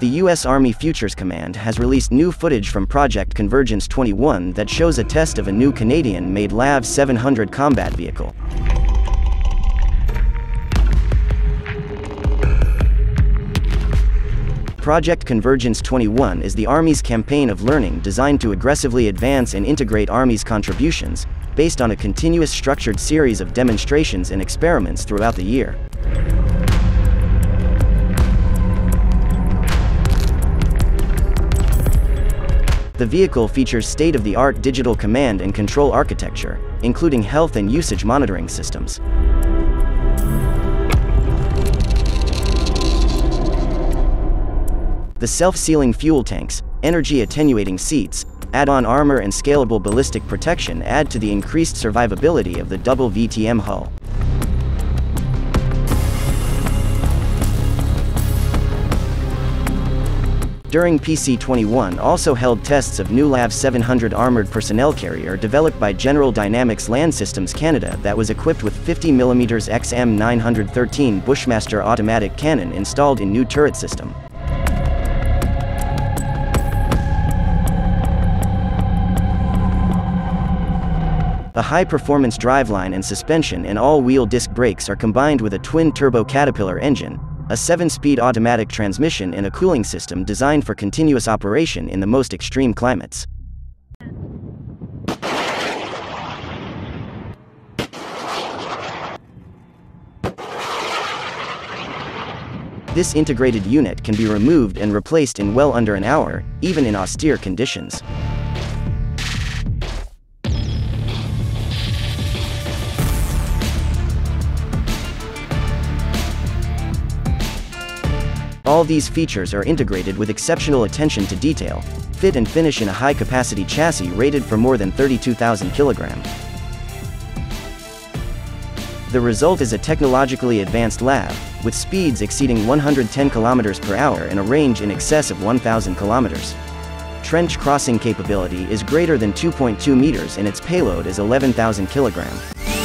The US Army Futures Command has released new footage from Project Convergence 21 that shows a test of a new Canadian-made LAV-700 combat vehicle. Project Convergence 21 is the Army's campaign of learning designed to aggressively advance and integrate Army's contributions, based on a continuous structured series of demonstrations and experiments throughout the year. The vehicle features state-of-the-art digital command and control architecture, including health and usage monitoring systems. The self-sealing fuel tanks, energy-attenuating seats, add-on armor and scalable ballistic protection add to the increased survivability of the double VTM hull. During PC-21 also held tests of new LAV-700 armored personnel carrier developed by General Dynamics Land Systems Canada that was equipped with 50mm XM913 Bushmaster automatic cannon installed in new turret system. A high-performance driveline and suspension and all-wheel disc brakes are combined with a twin-turbo Caterpillar engine, a 7-speed automatic transmission and a cooling system designed for continuous operation in the most extreme climates. This integrated unit can be removed and replaced in well under an hour, even in austere conditions. All these features are integrated with exceptional attention to detail, fit and finish in a high-capacity chassis rated for more than 32,000 kilograms. The result is a technologically advanced LAV, with speeds exceeding 110 km per hour and a range in excess of 1,000 km. Trench crossing capability is greater than 2.2 meters and its payload is 11,000 kilograms.